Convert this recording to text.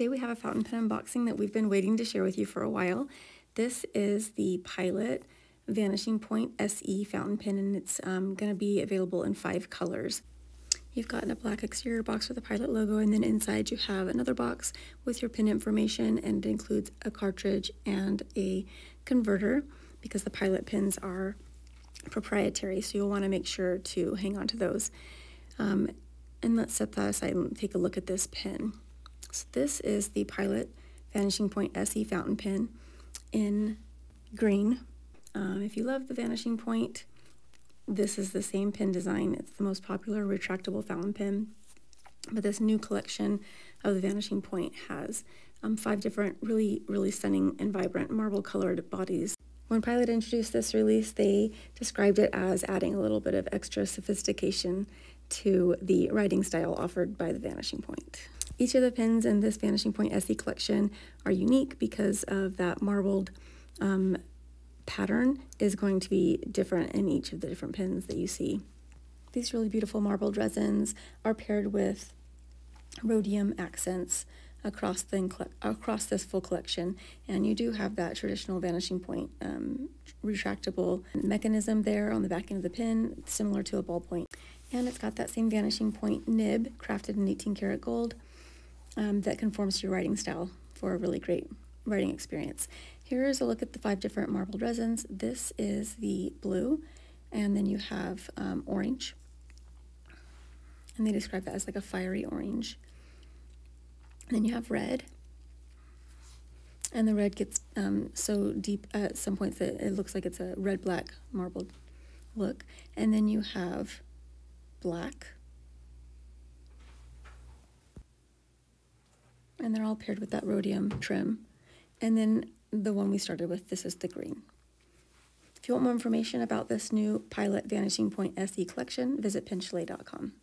Today we have a fountain pen unboxing that we've been waiting to share with you for a while. This is the Pilot Vanishing Point SE fountain pen, and it's going to be available in 5 colors. You've gotten a black exterior box with a Pilot logo, and then inside you have another box with your pen information, and it includes a cartridge and a converter because the Pilot pens are proprietary, so you'll want to make sure to hang on to those. And let's set that aside and take a look at this pen. So this is the Pilot Vanishing Point SE fountain pen in green. If you love the Vanishing Point, this is the same pen design. It's the most popular retractable fountain pen, but this new collection of the Vanishing Point has 5 different really stunning and vibrant marble colored bodies. When Pilot introduced this release, they described it as adding a little bit of extra sophistication to the writing style offered by the Vanishing Point. Each of the pens in this Vanishing Point SE collection are unique because of that marbled pattern is going to be different in each of the different pens that you see. These really beautiful marbled resins are paired with rhodium accents across this full collection, and you do have that traditional Vanishing Point retractable mechanism there on the back end of the pen, similar to a ballpoint. And it's got that same Vanishing Point nib crafted in 18 karat gold that conforms to your writing style for a really great writing experience. Here is a look at the 5 different marbled resins. This is the blue, and then you have orange, and they describe that as like a fiery orange. And then you have red, and the red gets so deep at some points that it looks like it's a red-black marbled look. And then you have black, and they're all paired with that rhodium trim. And then the one we started with, this is the green. If you want more information about this new Pilot Vanishing Point SE collection, visit PenChalet.com.